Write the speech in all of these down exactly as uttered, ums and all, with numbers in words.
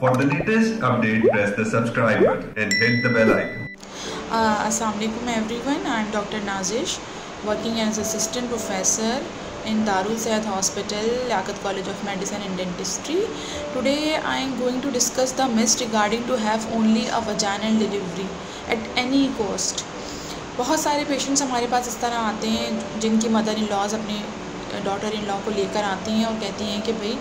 For the latest update, press the subscribe button and hit the bell icon. Uh, Assalamualaikum everyone. I am Doctor Nazish, working as assistant professor in Darul Prefect Hospital, Daruul College of Medicine and Dentistry. Today I am going to discuss the myths regarding to have only a vaginal delivery at any cost. बहुत सारे patients हमारे पास इस तरह आते हैं जिनकी mother in laws अपने डॉटर इन लॉ को लेकर आती हैं और कहती हैं कि भाई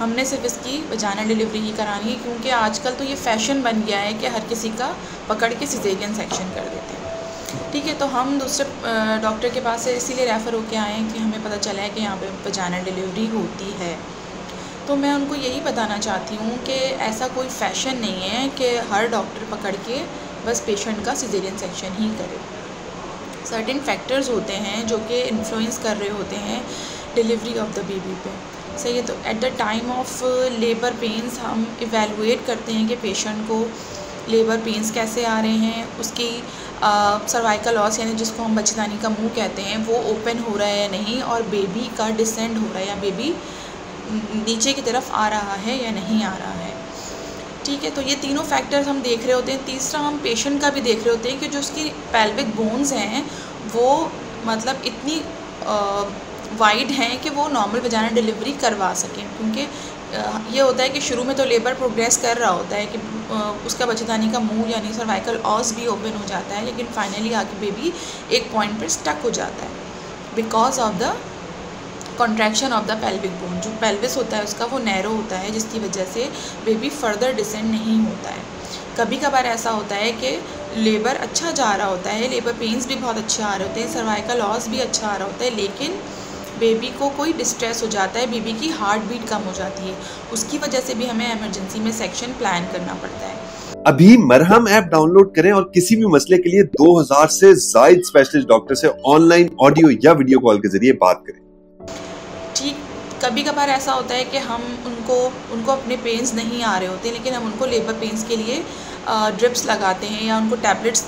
हमने सिर्फ इसकी वजाइनल डिलीवरी ही करानी है, क्योंकि आजकल तो ये फैशन बन गया है कि हर किसी का पकड़ के सिजेरियन सेक्शन कर देते हैं। ठीक है, तो हम दूसरे डॉक्टर के पास से इसीलिए रेफ़र होके आए हैं कि हमें पता चला है कि यहाँ पे वजाइनल डिलीवरी होती है। तो मैं उनको यही बताना चाहती हूँ कि ऐसा कोई फैशन नहीं है कि हर डॉक्टर पकड़ के बस पेशेंट का सिजेरियन सेक्शन ही करे। सर्टेन फैक्टर्स होते हैं जो कि इन्फ्लुएंस कर रहे होते हैं डिलीवरी ऑफ द बेबी पे। सही है, तो at the time of labour pains हम इवेलुएट करते हैं कि पेशेंट को लेबर पेन्स कैसे आ रहे हैं, उसकी सर्वाइकल लॉस यानी जिसको हम बच्चेदानी का मुंह कहते हैं वो ओपन हो रहा है या नहीं, और बेबी का डिसेंड हो रहा है या बेबी नीचे की तरफ आ रहा है या नहीं आ रहा है। ठीक है, तो ये तीनों फैक्टर्स हम देख रहे होते हैं। तीसरा, हम पेशेंट का भी देख रहे होते हैं कि जो उसकी पेल्विक बोन्स हैं वो मतलब इतनी आ, वाइड हैं कि वो नॉर्मल वजाइनल डिलीवरी करवा सकें, क्योंकि ये होता है कि शुरू में तो लेबर प्रोग्रेस कर रहा होता है कि उसका बच्चेदानी का मुंह यानी सर्वाइकल ऑस भी ओपन हो जाता है, लेकिन फाइनली आके बेबी एक पॉइंट पर स्टक हो जाता है because of the contraction of the pelvic bone. जो पेल्विस होता है उसका वो नैरो होता है, जिसकी वजह से बेबी फर्दर डिसेंड नहीं होता है। कभी कभार ऐसा होता है कि लेबर अच्छा जा रहा होता है, लेबर पेन्स भी बहुत अच्छे आ रहे होते हैं, सर्वाइकल ऑस भी अच्छा आ रहा होता है, लेकिन बेबी को कोई डिस्ट्रेस हो जाता है, बेबी की हार्ट बीट कम हो जाती है, उसकी वजह से भी हमें इमरजेंसी में सेक्शन प्लान करना पड़ता है। अभी मरहम ऐप डाउनलोड करें और किसी भी मसले के लिए दो हज़ार से ज्यादा स्पेशलिस्ट डॉक्टर से ऑनलाइन, ऑडियो या वीडियो कॉल के जरिए बात करें। ठीक, कभी कभार ऐसा होता है कि हम उनको उनको अपने पेन्स नहीं आ रहे होते, लेकिन हम उनको लेबर पेन्स के लिए ड्रिप्स लगाते हैं या उनको टैबलेट्स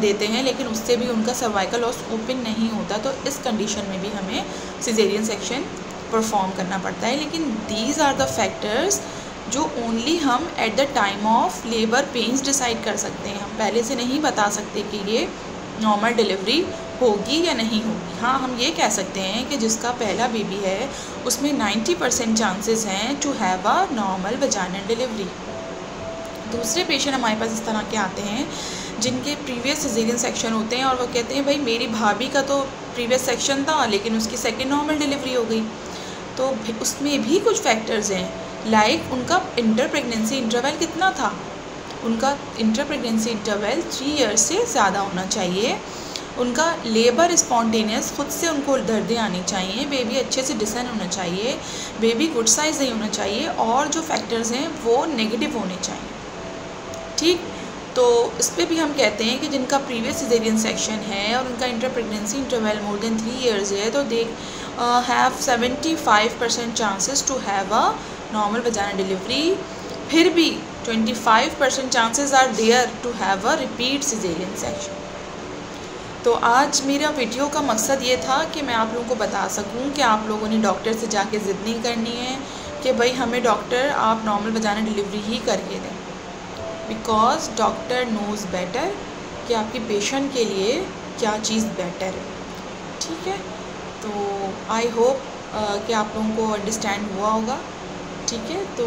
देते हैं, लेकिन उससे भी उनका सर्वाइकल लॉस ओपन नहीं होता। तो इस कंडीशन में भी हमें सिजेरियन सेक्शन परफॉर्म करना पड़ता है। लेकिन दीज आर द फैक्टर्स जो ओनली हम at the time of labour pains decide कर सकते हैं। हम पहले से नहीं बता सकते कि ये नॉर्मल डिलीवरी होगी या नहीं होगी। हाँ, हम ये कह सकते हैं कि जिसका पहला बेबी है उसमें नाइन्टी परसेंट चांसेस हैं to have a normal vaginal delivery. दूसरे पेशेंट हमारे पास इस तरह के आते हैं जिनके प्रीवियस सिजेरियन सेक्शन होते हैं और वो कहते हैं भाई मेरी भाभी का तो प्रीवियस सेक्शन था लेकिन उसकी सेकेंड नॉर्मल डिलीवरी हो गई। तो उसमें भी कुछ फैक्टर्स हैं, लाइक उनका इंटर प्रेगनेंसी इंटरवल कितना था। उनका inter pregnancy interval three years से ज़्यादा होना चाहिए। उनका लेबर स्पॉन्टेनियस, खुद से उनको दर्दें आनी चाहिए, बेबी अच्छे से डिसेंड होना चाहिए, बेबी गुड साइज़ नहीं होना चाहिए, और जो फैक्टर्स हैं वो नेगेटिव होने चाहिए। ठीक, तो इस पर भी हम कहते हैं कि जिनका प्रीवियस सिजेरियन सेक्शन है और उनका inter pregnancy interval more than three years है तो they have seventy five percent chances to have a normal vaginal delivery. फिर भी twenty five percent chances are there to have a repeat caesarean section. तो आज मेरा video का मकसद ये था कि मैं आप लोगों को बता सकूँ कि आप लोगों ने डॉक्टर से जाके ज़िद नहीं करनी है कि भाई हमें डॉक्टर आप नॉर्मल वजाइनल डिलीवरी ही करके दें, बिकॉज डॉक्टर नोज़ बेटर कि आपके पेशेंट के लिए क्या चीज़ बेटर है। ठीक है, तो आई होप कि आप लोगों को अंडरस्टैंड हुआ होगा। ठीक है, तो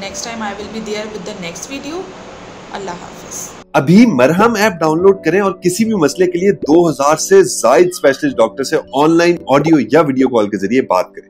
next time I will be there with the next video. अल्लाह हाफिज़। अभी मरहम ऐप डाउनलोड करें और किसी भी मसले के लिए दो हज़ार से ज्यादा स्पेशलिस्ट डॉक्टर से ऑनलाइन, ऑडियो या वीडियो कॉल के जरिए बात करें।